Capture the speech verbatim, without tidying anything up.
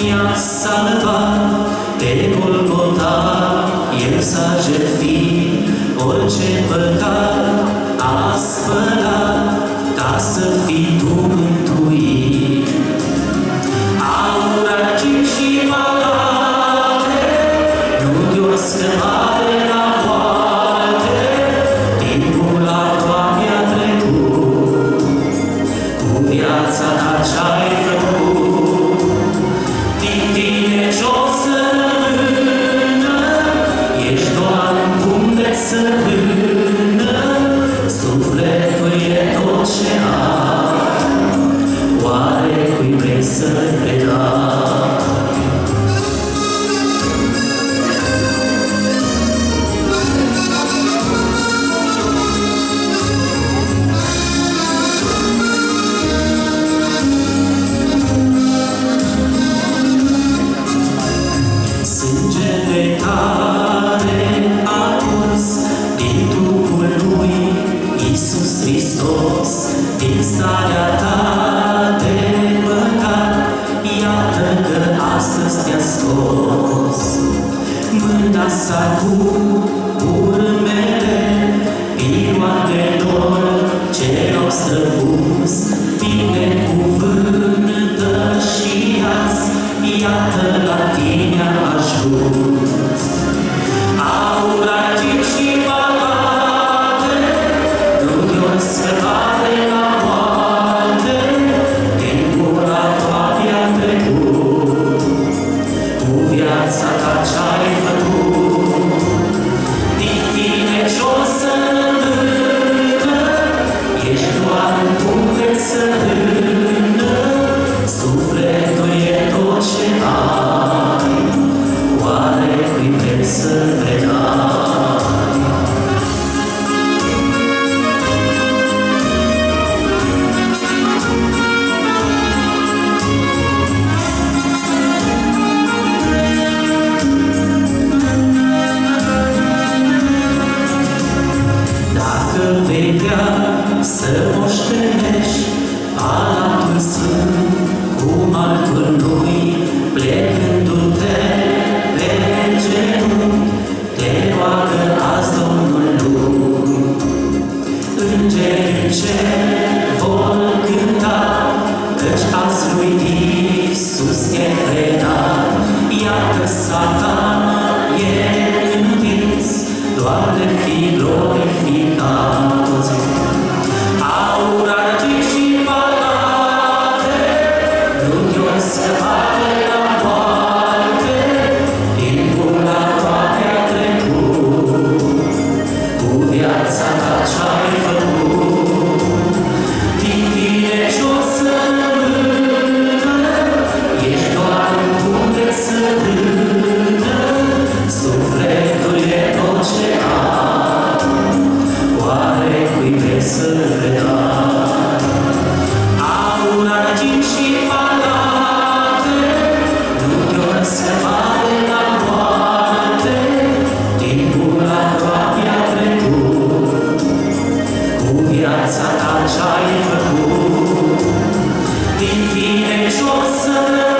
mi-a salvat, pe Golgota El s-a jertfit, orice păcat a spălat, ca să fii tu mântuit. Aur, argint și palate, nu de-o scăpare la toate, timpul altua mi-a trecut, cu viața ta ce-ai făcut, din tine jos rămână, ești doar un pumn de săpână, sufletul e tot ce ai, oare cui vrei să-l predai? Din starea ta de păcat, iată că astăzi te-a scos. Mâna s-a cu urmele, piroade dor ce l-au străpus, binecuvântă și azi, iată la tine am ajuns. Aur, argint și palate, nu de-o scăpare la moarte, timpul altua mi-a trecut, cu viața ta ce-ai făcut, din tine jos rămână, ești doar un pumn de țărână, sufletul e tot ce ai, oare cui vrei să-l predai? Să moștenești Palatul Sfânt, cum altul nu-i, plecându-te pe genunchi, te roagă azi Domnul lung. Îngerii în cer vor cânta, căci azi lui Iisus e predat, iată Satan e învins, Doamne, fii glorificat. Aur, argint și palate, nu de-o scăpare la moarte, timpul altua mi-a trecut, cu viața ta ce-ai făcut, din tine jos rămână, ești doar un pumn de țărână, sufletul e tot ce ai, oare cui vrei să-l predai? Aur, argint și palate, nu de-o scăpare la moarte, timpul altua mi-a trecut, cu viața ta ce-ai făcut, din tine jos rămână,